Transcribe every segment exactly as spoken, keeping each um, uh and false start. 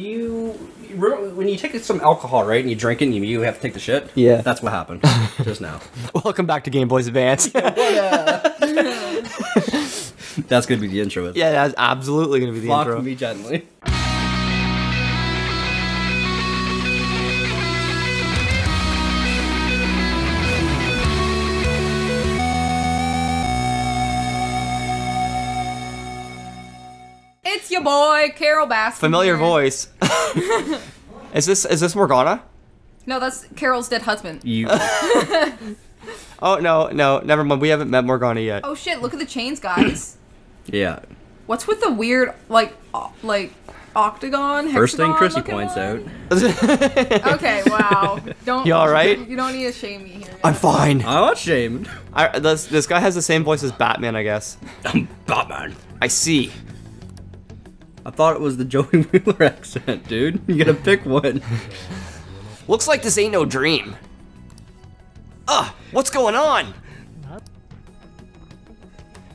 you, you when you take some alcohol, right, and you drink it, and you, you have to take the shit. Yeah, that's what happened just now. Welcome back to Game Boys Advance. Yeah. That's gonna be the intro. Yeah, that's absolutely gonna be the Lock intro. Lock me gently. Your boy Carol Baskin. Familiar voice. Is this is this Morgana? No, that's Carol's dead husband. You. Oh no no never mind. We haven't met Morgana yet. Oh shit! Look at the chains, guys. Yeah. What's with the weird like like octagon? Hexagon First thing Chrissy points one? out. Okay. Wow. Don't. You all right? You don't need to shame me here. Guys. I'm fine. I'm not shamed. I, this this guy has the same voice as Batman, I guess. I'm Batman. I see. I thought it was the Joey Wheeler accent, dude. You gotta pick one. Looks like this ain't no dream. Ugh, what's going on?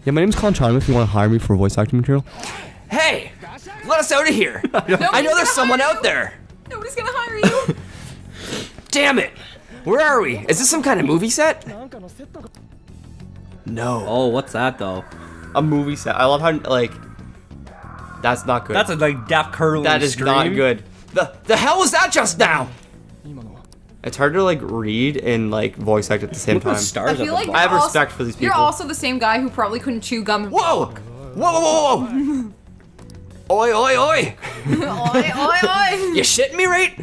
Yeah, my name's Conchan. If you want to hire me for voice acting material. Hey, let us out of here. I know there's someone out there. Nobody's gonna hire you. Damn it. Where are we? Is this some kind of movie set? No. Oh, what's that though? A movie set. I love how, like... That's not good. That's a like deaf curling That is scream. Not good. The the hell was that just now? It's hard to like read and like voice act at the same Look time. Stars I, feel like I have also, respect for these people. You're also the same guy who probably couldn't chew gum. Whoa! Whoa! Whoa! Whoa! whoa. Oi! Oi! Oi! Oi! Oi! Oi! You shitting me, right?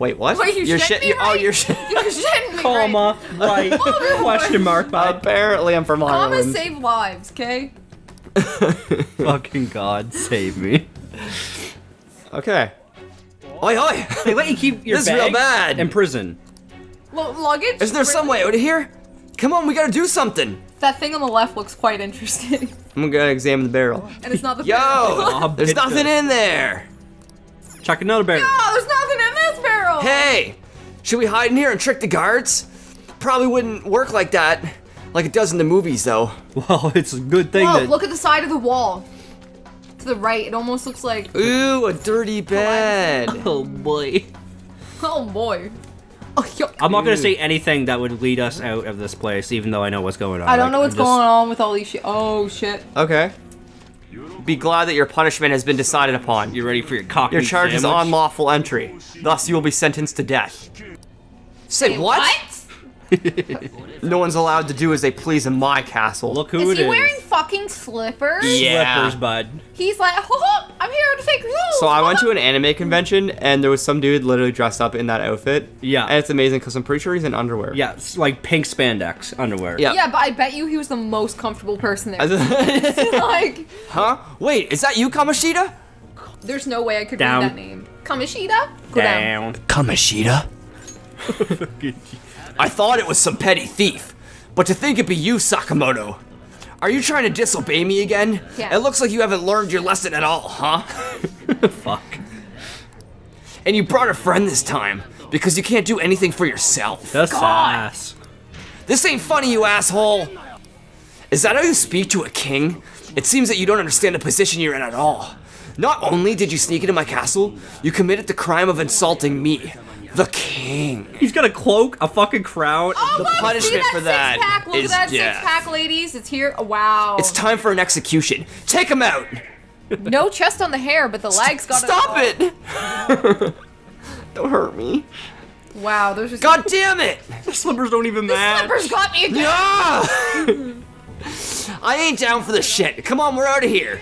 Wait, what? Wait, you you're shitting shit, me? You're, right? Oh, you're shitting. You're shitting me. Comma right? right. Oh, question mark. By. Apparently, I'm from Ireland. Commas save lives, okay? Fucking God, save me. Okay. Oi, oi! They let you keep your this is real bad. In prison. L luggage? Is there prison? Some way out of here? Come on, we gotta do something. That thing on the left looks quite interesting. I'm gonna examine the barrel. And it's not the Yo, barrel. Yo, there's nothing this. in there. Check another barrel. Yo, there's nothing in this barrel. Hey, should we hide in here and trick the guards? Probably wouldn't work like that. Like it does in the movies, though. Well, it's a good thing Whoa, that- look at the side of the wall. To the right, it almost looks like- Ooh, a dirty bed. Oh, boy. Oh, boy. Oh, yo. I'm not gonna say anything that would lead us out of this place, even though I know what's going on. I don't like, know what's I'm going just... on with all these shit. Oh, shit. Okay. Be glad that your punishment has been decided upon. You ready for your cockney Your charge sandwich? Is unlawful entry. Thus, you will be sentenced to death. Say hey, what? what? No one's allowed to do as they please in my castle. Look who is it is. Is he wearing fucking slippers? Yeah. Slippers, bud. He's like, hop, hop, I'm here to take rules. So I went to an anime convention and there was some dude literally dressed up in that outfit. Yeah. And it's amazing because I'm pretty sure he's in underwear. Yeah, it's like pink spandex underwear. Yeah. Yeah, but I bet you he was the most comfortable person there. Like, huh? Wait, is that you, Kamoshida? There's no way I could down. read that name. Kamoshida? Go down. down. Kamoshida? I thought it was some petty thief, but to think it'd be you, Sakamoto. Are you trying to disobey me again? Yeah. It looks like you haven't learned your lesson at all, huh? Fuck. And you brought a friend this time, because you can't do anything for yourself. That's ass. This ain't funny, you asshole. Is that how you speak to a king? It seems that you don't understand the position you're in at all. Not only did you sneak into my castle, you committed the crime of insulting me. The king. He's got a cloak, a fucking crown. Oh, the punishment that for that Look is at that death. six pack, ladies. It's here. Oh, wow. It's time for an execution. Take him out. No chest on the hair, but the legs got. Stop it! Wow. Don't hurt me. Wow, those. Just God damn it! The slippers don't even match. The slippers got me again. No! I ain't down for this shit. Come on, we're out of here.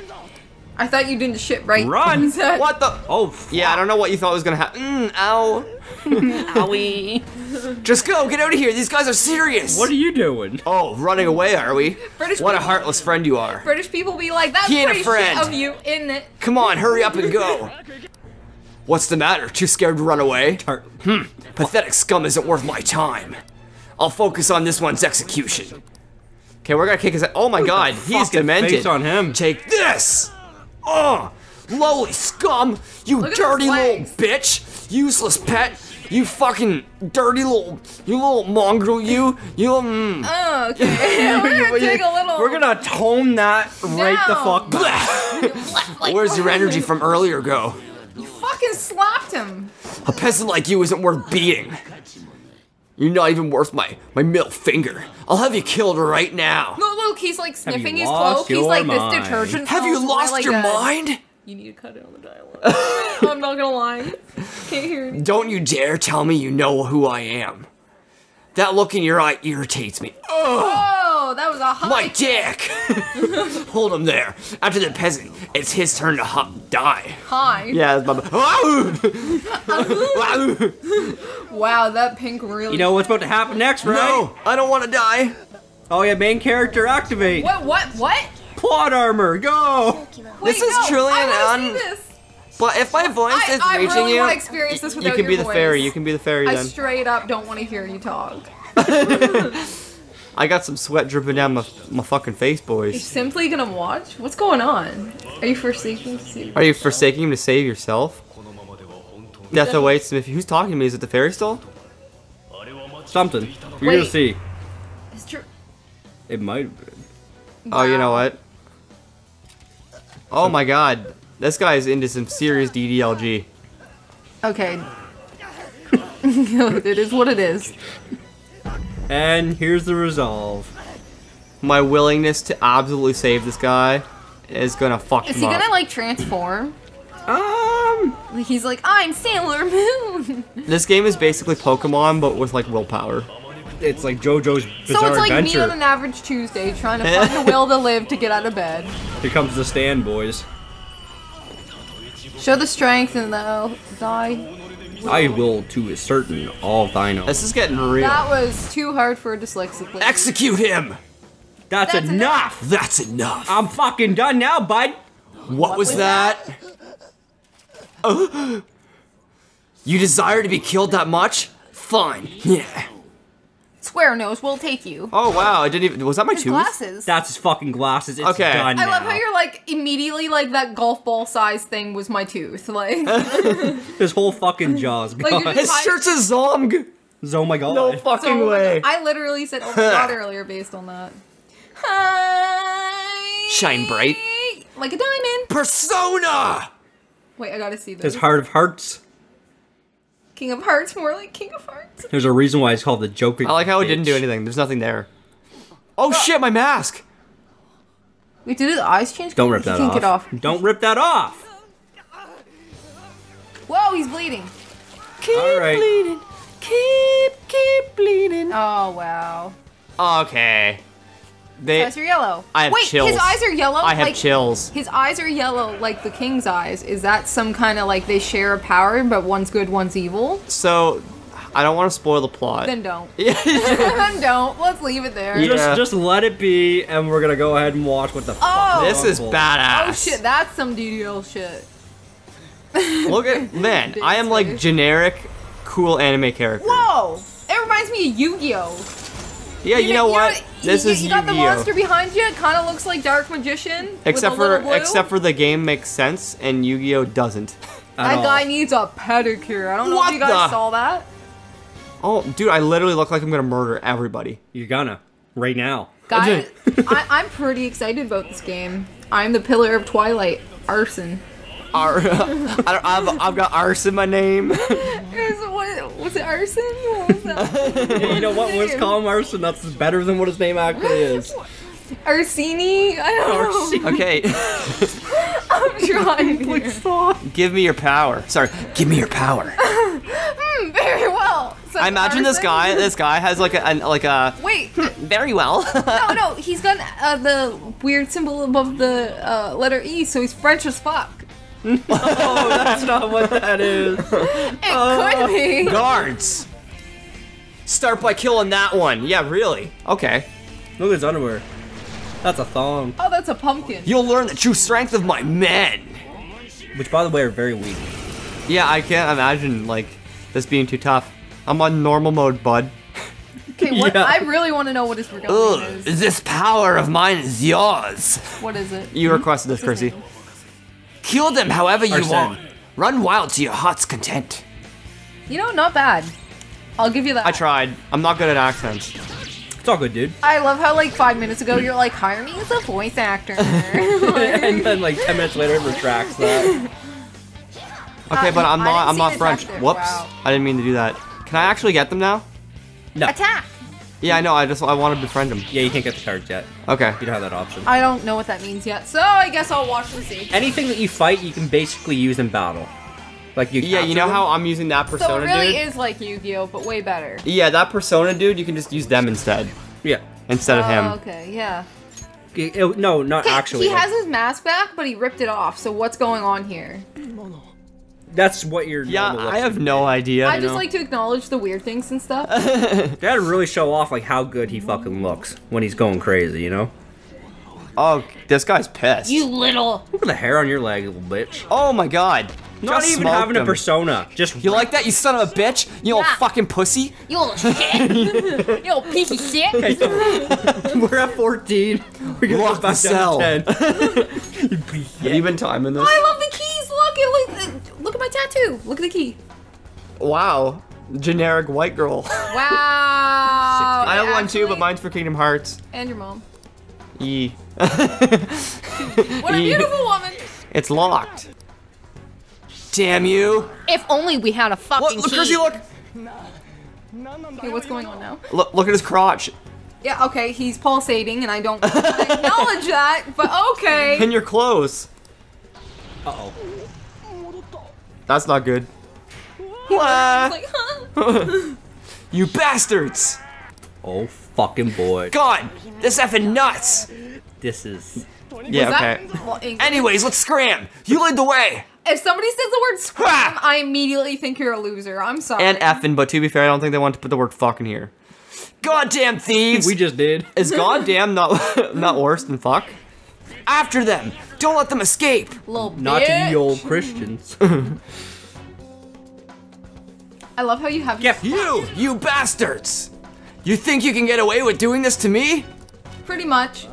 I thought you did the shit right. Run! What the? Oh, fuck. Yeah, I don't know what you thought was gonna happen. Mm, ow. Owie. Just go, get out of here. These guys are serious. What are you doing? Oh, running away, are we? British what people, a heartless friend you are. British people be like, that's pretty shit of you, isn't it? Come on, hurry up and go. What's the matter? Too scared to run away? Hmm, pathetic scum isn't worth my time. I'll focus on this one's execution. Okay, we're gonna kick his ass. Oh my Who god, he's demented. Face on him. Take this! Oh, lowly scum! You Look dirty little bitch! Useless pet! You fucking dirty little, you little mongrel! You, you. Mm. Oh, okay. We're gonna take a little. We're gonna tone that right no. the fuck. Where's your energy from earlier? Go. You fucking just slapped him. A peasant like you isn't worth being. You're not even worth my, my middle finger. I'll have you killed right now. Look, look, he's like sniffing his cloak. He's like, mind. this detergent. Have you lost like your a, mind? You need to cut it on the dialogue. I'm not gonna lie. Can't hear you. Don't you dare tell me you know who I am. That look in your eye irritates me. Oh, that was a hot My dick! Hold him there. After the peasant, it's his turn to hop, die. Hi. Yeah, that's my... Wow, that pink really... You know what's about to happen next, right? No, I don't want to die. Oh yeah, main character activate. What, what, what? Plot armor, go! Wait, this is no, truly I an... Un But if my voice I, is I reaching really you, want to experience this without you can be your the voice. fairy. You can be the fairy. I then. straight up don't want to hear you talk. I got some sweat dripping down my my fucking face, boys. You're simply gonna watch? What's going on? Are you forsaking? To save Are you forsaking him to save yourself? Death awaits him. If who's talking to me? Is it the fairy still? Something. You're Wait. gonna see. It's true. It might have been. Wow. Oh, you know what? Oh my God. This guy is into some serious D D L G. Okay. It is what it is. And here's the resolve. My willingness to absolutely save this guy is gonna fuck him up. Is he gonna like transform? Um. He's like, I'm Sailor Moon. This game is basically Pokemon, but with like willpower. It's like JoJo's Bizarre Adventure. So it's like adventure. me on an average Tuesday trying to find a will to live to get out of bed. Here comes the stand, boys. Show the strength and thou thy. I will to a certain all thine own. This is getting real. That was too hard for a dyslexic lady. Execute him! That's, That's enough. enough! That's enough! I'm fucking done now, bud! What, what was, was that? that? Oh. You desire to be killed that much? Fine. Yeah. Square nose will take you. Oh wow, I didn't even, was that my his tooth? Glasses. That's his fucking glasses, it's okay. done I now. love how you're like, immediately like that golf ball size thing was my tooth, like. His whole fucking jaw's gone. Like his shirt's a zong. Oh my God. No fucking so, way. I literally said oh my God earlier based on that. Hi. Shine bright. Like a diamond. Persona! Wait, I gotta see this. His heart of hearts. King of Hearts, more like King of Hearts. There's a reason why it's called the Joker. I like how bitch. it didn't do anything. There's nothing there. Oh, oh. shit, my mask! Wait, did his eyes change? Don't rip that off. off. Don't rip that off! Whoa, he's bleeding. Keep All right. bleeding. Keep, keep bleeding. Oh, wow. Okay. They, his eyes are yellow. I have Wait, chills. his eyes are yellow? I have like, chills. His eyes are yellow like the king's eyes. Is that some kind of like they share a power, but one's good, one's evil? So, I don't want to spoil the plot. Then don't. Then don't. Let's leave it there. Yeah. Just, just let it be, and we're going to go ahead and watch what the oh, fuck. This is badass. Oh shit, that's some D D L shit. Look at, man, I am like generic, cool anime character. Whoa! It reminds me of Yu-Gi-Oh! Yeah, you, you know, know what? You, this you, is you got the monster behind you. It kind of looks like Dark Magician. Except for blue. except for the game makes sense and Yu-Gi-Oh doesn't. That all. guy needs a pedicure. I don't know what if you guys the? saw that. Oh, dude, I literally look like I'm gonna murder everybody. You're gonna right now, guys. I, I'm pretty excited about this game. I'm the pillar of Twilight, Arsène. Ar I I've, I've got Arsène in my name. Is, what, was it Arsène? What was that? Yeah, you know what? Let's call him Arsène. That's better than what his name actually is. Arsini? I don't know. Okay. I'm trying to. Give me your power. Sorry. Give me your power. Hmm, very well. So I imagine Arsène. this guy. This guy has like a an, like a. Wait. Very well. no, no. He's got uh, the weird symbol above the uh, letter E, so he's French as fuck. Oh, that's not what that is. It uh, could be. Guards. Start by killing that one. Yeah, really. Okay. Look at his underwear. That's a thong. Oh, that's a pumpkin. You'll learn the true strength of my men. Which, by the way, are very weak. Yeah, I can't imagine, like, this being too tough. I'm on normal mode, bud. Okay, what? Yeah. I really want to know what his regard is. This power of mine is yours. What is it? You requested this, Chrissy. Kill them however you Arsène. want. Run wild to your heart's content. You know, not bad. I'll give you that. I tried. I'm not good at accents. It's all good, dude. I love how like five minutes ago you're like, hire me as a voice actor. And then like ten minutes later it retracts that. Okay, uh, but I'm not I'm not French. Whoops. Wow. I didn't mean to do that. Can I actually get them now? No. Attack! Yeah, I know, I just I want to befriend him. Yeah, you can't get the cards yet. Okay. You don't have that option. I don't know what that means yet, so I guess I'll watch and see. Anything that you fight, you can basically use in battle. Like you Yeah, you know them. How I'm using that persona dude? So it really dude? is like Yu-Gi-Oh, but way better. Yeah, that persona dude, you can just use them instead. Yeah. Instead oh, of him. Oh, okay, yeah. It, it, no, not actually. He like, has his mask back, but he ripped it off, so what's going on here? That's what you're. Yeah, I have no idea. I just like to acknowledge the weird things and stuff. That'd really show off like how good he fucking looks when he's going crazy, you know? Oh, this guy's pissed. You little. Look at the hair on your leg, little bitch. Oh my god. Not just even having him. a persona. Just you like that, you son of a bitch? You yeah. old fucking pussy? You old shit. You old piece of shit. We're at fourteen. We're gonna Lock go back down to ten. You piece of shit. Have you been timing this? I love the keys. Look, look, look at my tattoo. Look at the key. Wow. Generic white girl. Wow. I have one too, but mine's for Kingdom Hearts. And your mom. E. What a beautiful woman. It's locked. Damn you! If only we had a fucking look, look, key. Look, look! Okay, what's going on now? Look, look at his crotch. Yeah, okay, he's pulsating, and I don't acknowledge that, but okay. And you're close. Uh oh. That's not good. What? Like, huh? You bastards! Oh fucking boy! God, this effing nuts. This is. Yeah. Was okay. Well, anyways, let's scram. You lead the way. If somebody says the word scram, I immediately think you're a loser. I'm sorry. And effing, but to be fair, I don't think they want to put the word fucking here. Goddamn thieves! We just did. Is goddamn not not worse than fuck? After them! Don't let them escape! Little not bitch. To you old Christians. I love how you have- Yep, you! You bastards! You think you can get away with doing this to me? Pretty much.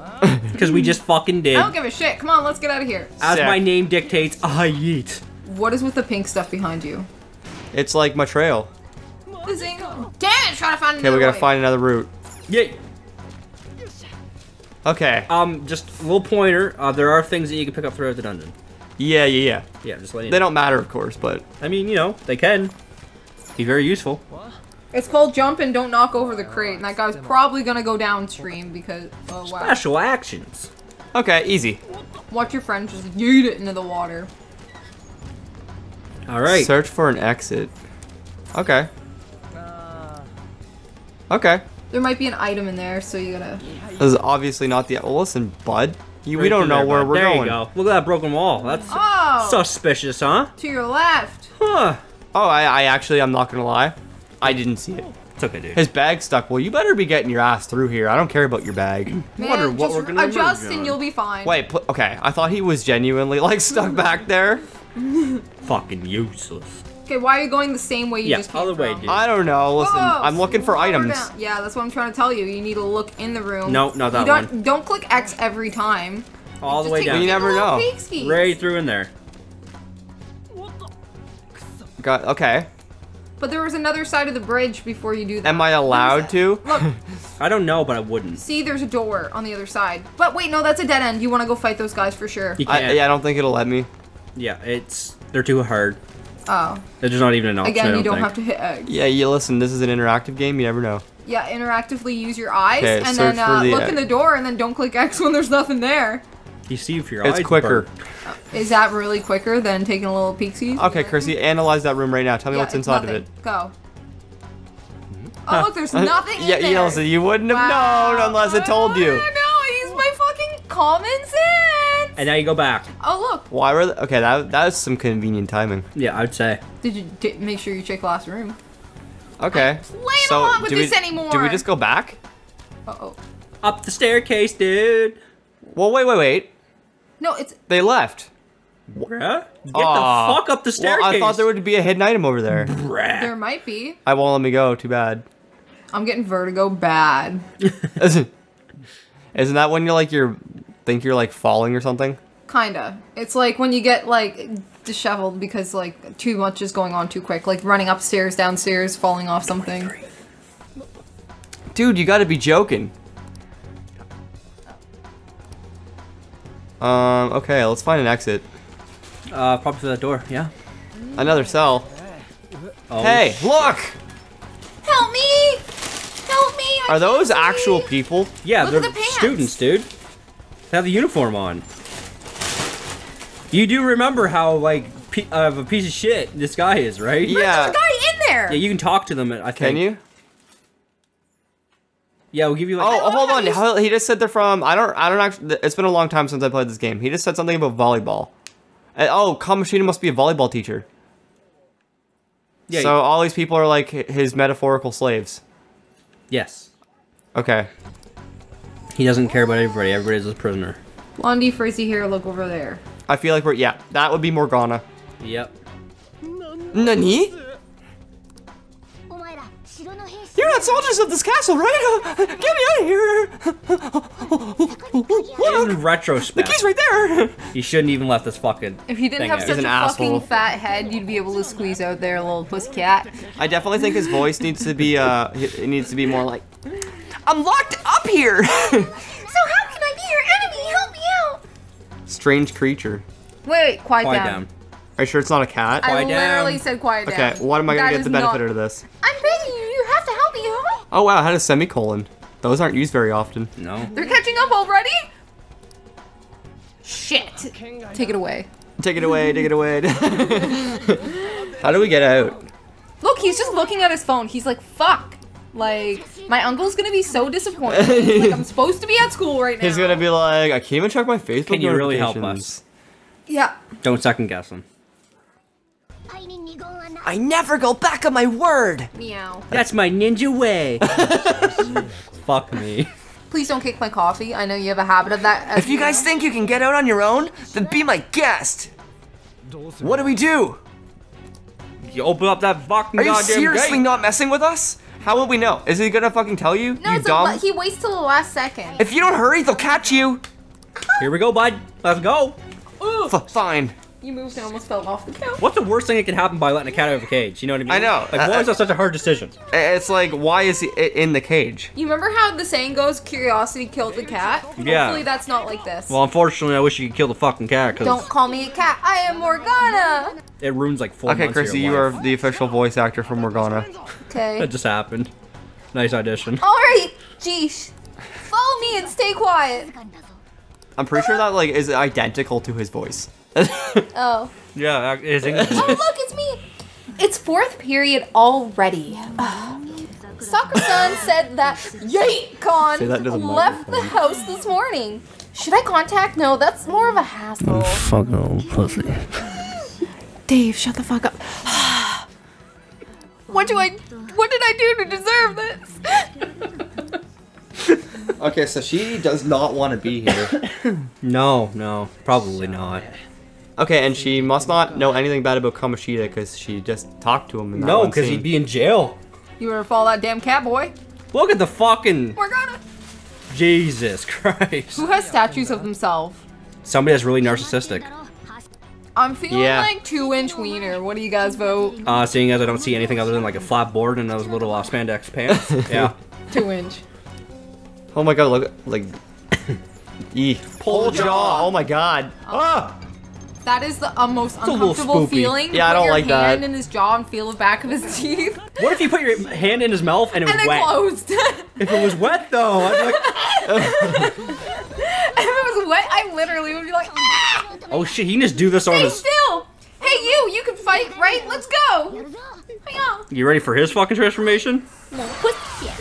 Because we just fucking did. I don't give a shit. Come on, let's get out of here. As Sick. my name dictates, I yeet. What is with the pink stuff behind you? It's like my trail. Damn it, try to find another Okay, we gotta way. find another route. Yay. Okay. Um, just a little pointer. Uh, there are things that you can pick up throughout the dungeon. Yeah, yeah, yeah. Yeah, just letting you know. They don't matter, of course, but... I mean, you know, they can. Be very useful. It's called jump and don't knock over the crate, and that guy's probably gonna go downstream because, oh wow. Special actions. Okay, easy. Watch your friend just yeet it into the water. Alright. Search for an exit. Okay. Okay. There might be an item in there, so you gotta... This is obviously not the... Well, listen, bud. You, we don't know there, where bud. we're there going. There you go. Look at that broken wall. That's oh, suspicious, huh? To your left. Huh. Oh, I, I actually, I'm not gonna lie. I didn't see it. It's okay, dude. His bag's stuck. Well, you better be getting your ass through here. I don't care about your bag. Man, wonder what we're gonna adjust and you'll be fine. Wait, okay. I thought he was genuinely like stuck back there. Fucking useless. Okay, why are you going the same way you yeah, just came other way, dude. I don't know. Listen, Whoa, I'm looking for items. Down. Yeah, that's what I'm trying to tell you. You need to look in the room. No, not that you don't, one. Don't click X every time. All the way down. You never know. Right through in there. What the? God, okay. But there was another side of the bridge before you do that. Am I allowed to? Look. I don't know, but I wouldn't. See, there's a door on the other side. But wait, no, that's a dead end. You want to go fight those guys for sure. You can't. I, yeah, I don't think it'll let me. Yeah, it's... They're too hard. Oh. There's not even an option, Again, you I don't, don't have to hit X. Yeah, you listen, this is an interactive game. You never know. Yeah, interactively use your eyes. Okay, and then uh, the look egg. in the door and then don't click X when there's nothing there. You see if your it's eyes It's quicker. Burn. Is that really quicker than taking a little peek-see? Okay, Kirstie, analyze that room right now. Tell me yeah, what's inside nothing. of it. Go. Oh, look, there's nothing in yeah, there. Yeah, you wouldn't have wow. known unless it told you. I know, I used my fucking common sense. And now you go back. Oh, look. Why were they? Okay, that that was some convenient timing. Yeah, I'd say. Did you did, make sure you check last room? Okay. I'm playing so along with do this we, anymore. Do we just go back? Uh-oh. Up the staircase, dude. Well, wait, wait, wait. No, it's... They left. Bruh? Get Aww. the fuck up the staircase. Well, I thought there would be a hidden item over there. Bruh. There might be. I won't let me go. Too bad. I'm getting vertigo bad. Isn't, isn't that when you're like, you're... Think you're like falling or something? Kinda. It's like when you get like disheveled because like too much is going on too quick. Like running upstairs, downstairs, falling off something. Dude, you gotta be joking. Um, okay, let's find an exit. Uh, probably through that door, yeah. Another cell. Oh, hey, shit. Look! Help me! Help me! I Are those see. actual people? Yeah, look, they're the students, dude. They have the uniform on. You do remember how, like, of uh, a piece of shit this guy is, right? But yeah. There's a guy in there! Yeah, you can talk to them, I think. Can you? Yeah, we'll give you like- Oh, oh hold on, he's... he just said they're from- I don't- I don't actually- it's been a long time since I played this game. He just said something about volleyball. And, oh, Kamoshida must be a volleyball teacher. Yeah. So you... all these people are like his metaphorical slaves. Yes. Okay. He doesn't care about everybody, everybody's a prisoner. Blondie, frizzy hair, look over there. I feel like we're- yeah, that would be Morgana. Yep. Nani? You're not soldiers of this castle, right? Get me out of here! Look! In retrospect, the key's right there! You shouldn't even let this fucking If you didn't have out. such an a asshole. fucking fat head, you'd be able to squeeze out there, little pussycat. I definitely think his voice needs to be, uh, it needs to be more like, I'm locked up here! So how can I be your enemy? Help me out! Strange creature. Wait, wait quiet, quiet down. down. Are you sure it's not a cat? I quiet literally down. said quiet down. Okay, what am I that gonna get the benefit out of this? I'm begging you, you have to help me, help me. Oh wow, I had a semicolon. Those aren't used very often. No. They're catching up already? Shit. Take it away. Take it away, take it away. How do we get out? Look, he's just looking at his phone. He's like, fuck. Like, my uncle's gonna be so disappointed. Like, I'm supposed to be at school right now. He's gonna be like, I can't even check my Facebook. Can you really help us? Yeah. Don't second guess him. I never go back on my word! Meow. That's my ninja way! Fuck me. Please don't kick my coffee. I know you have a habit of that. If you guys know. think you can get out on your own, then be my guest! What do we do? You open up that fucking Are goddamn gate! Are you seriously gate? not messing with us? How will we know? Is he gonna fucking tell you? No, you it's dumb? A, he waits till the last second. If you don't hurry, they'll catch you! Here we go, bud. Let's go! F fine. You moved and almost fell off the couch. What's the worst thing that can happen by letting a cat out of a cage? You know what I mean? I know. Like, uh, why is that such a hard decision? It's like, why is he in the cage? You remember how the saying goes, curiosity killed the cat? Yeah. Hopefully that's not like this. Well, unfortunately, I wish you could kill the fucking cat. Cause don't call me a cat. I am Morgana. It ruins like four okay, months Chrissy, of your life. Okay, Chrissy, you are the official voice actor for Morgana. Okay. That just happened. Nice audition. All right, jeesh. Follow me and stay quiet. I'm pretty sure that like is identical to his voice. Oh. Yeah, it's English. Oh, look, it's me. It's fourth period already. Soccer-san said that Yate-Con left the house this morning. Should I contact? No, that's more of a hassle. Oh, fuck old pussy. Dave, shut the fuck up. What do I? What did I do to deserve this? Okay, so she does not want to be here. No, no, probably not. Okay, and she must not know anything bad about Kamoshida because she just talked to him in that No, because he'd be in jail. You ever follow that damn cat boy? Look at the fucking... Morgana! Jesus Christ. Who has statues of themselves? Somebody that's really narcissistic. I'm feeling yeah. like two-inch wiener. What do you guys vote? Uh, seeing as I don't see anything other than like a flat board and those little uh, spandex pants. Yeah. Two-inch. Oh my god, look, like... E. Pull jaw! Oh my god. Oh. Ah! That is the uh, most it's uncomfortable feeling. Yeah, I don't like that. Put your hand in his jaw and feel the back of his teeth. What if you put your hand in his mouth and it was and wet? And it closed. If it was wet, though, I'd be like... If it was wet, I literally would be like... Ah! Oh, shit, he can just do this Stay on his... still! Hey, you! You can fight, right? Let's go! You ready for his fucking transformation? No, pussycat.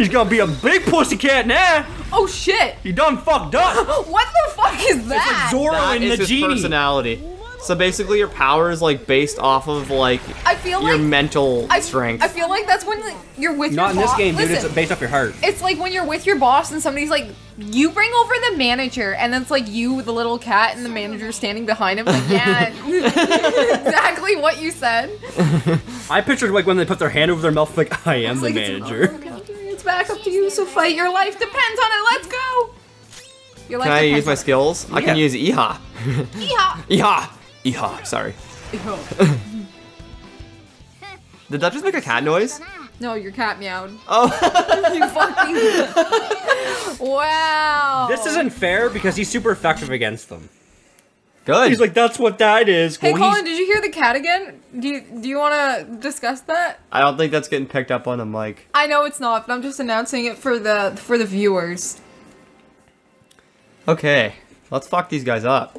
He's gonna be a big pussycat now! Oh shit! He done fucked up! What the fuck is that? It's like Zorro that and is the his genie. personality. So basically your power is like based off of like I feel your like, mental I, strength. I feel like that's when like, you're with Not your boss. Not in this game, Listen, dude, it's based off your heart. It's like when you're with your boss and somebody's like, you bring over the manager, and then it's like you, the little cat, and the manager standing behind him like, yeah, exactly what you said. I pictured like when they put their hand over their mouth like, I am the like, manager. It's, oh, okay. It's back up to you, so fight. Your life depends on it, let's go! Your life can I use my skills? Yeah. I can use Eha. Eha! Eha! Eha, sorry. Did that just make a cat noise? No, your cat meowed. Oh. You fucking... Wow. This isn't fair because he's super effective against them. Good. He's like, that's what that is. Hey, well, Colin, did you hear the cat again? Do you, do you want to discuss that? I don't think that's getting picked up on a mic. I know it's not, but I'm just announcing it for the for the viewers. Okay, let's fuck these guys up.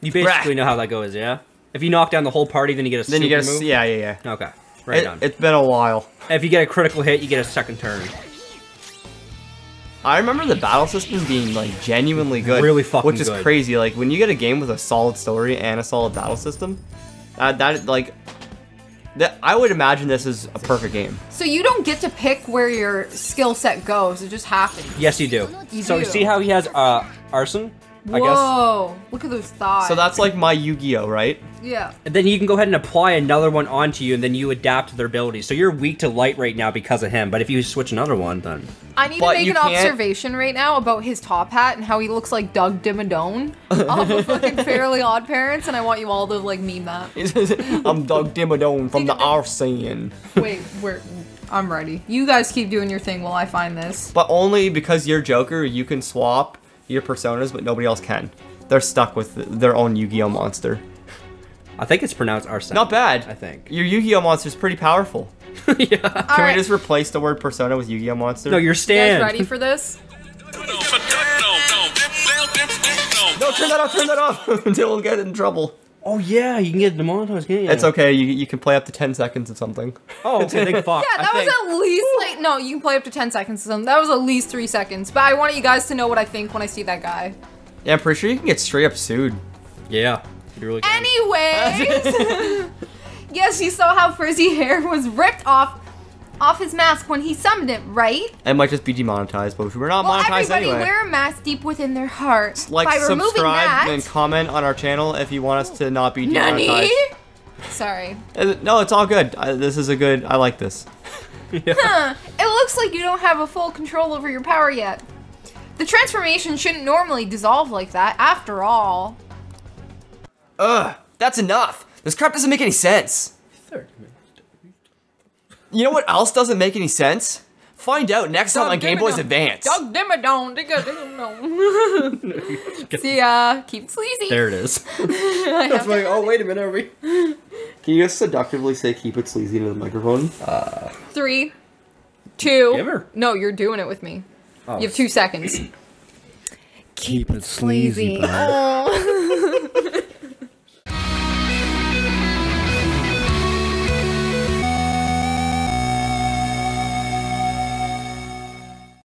You basically Brah. know how that goes, yeah? If you knock down the whole party, then you get a then super you get a, move? Yeah, yeah, yeah. Okay, right it, on. It's been a while. If you get a critical hit, you get a second turn. I remember the battle system being like genuinely good, really fucking which is good. crazy. Like when you get a game with a solid story and a solid battle system, uh, that like, that I would imagine this is a perfect game. So you don't get to pick where your skill set goes; it just happens. Yes, you do. You so do. You see how he has uh, Arsène? I guess. Whoa! Look at those thighs. So that's like my Yu-Gi-Oh, right? Yeah. And then you can go ahead and apply another one onto you, and then you adapt to their abilities. So you're weak to light right now because of him, but if you switch another one, then... I need but to make an can't... observation right now about his top hat and how he looks like Doug Dimmadome off of fucking Fairly OddParents, and I want you all to, like, meme that. I'm Doug Dimmadome from the Arsène. Wait, we're... I'm ready. You guys keep doing your thing while I find this. But only because you're Joker, you can swap your personas, but nobody else can. They're stuck with their own Yu-Gi-Oh monster. I think it's pronounced Arsène. Not bad. I think. Your Yu-Gi-Oh monster's pretty powerful. Yeah. All can right. we just replace the word persona with Yu-Gi-Oh monster? No, you're stand. You guys ready for this? No, turn that off, turn that off! Dylan will get in trouble. Oh yeah, you can get demonetized, can't you? It's okay, you, you can play up to ten seconds of something. Oh, okay, they fuck. Yeah, that I was think. at least, like, no, you can play up to ten seconds of something. That was at least three seconds, but I want you guys to know what I think when I see that guy. Yeah, I'm pretty sure you can get straight up sued. Yeah, you really can. Anyways, yes, you saw how frizzy hair was ripped off off his mask when he summoned it, right? It might just be demonetized, but we're not well, monetized everybody anyway. Everybody wear a mask deep within their heart. Like, By subscribe, that, and comment on our channel if you want us to not be demonetized. Nani? Sorry. No, it's all good. I, this is a good... I like this. Yeah. Huh. It looks like you don't have a full control over your power yet. The transformation shouldn't normally dissolve like that, after all. Ugh, that's enough. This crap doesn't make any sense. thirty minutes. You know what else doesn't make any sense? Find out next Doug time on Game Boys Advance. Doug Dimmadome, digga Dimmadome. See ya. Keep sleazy. There it is. That's like, oh, wait a minute, are we? Can you just seductively say keep it sleazy to the microphone? Uh, Three, two. Ever? No, you're doing it with me. Oh. You have two seconds. Keep it sleazy.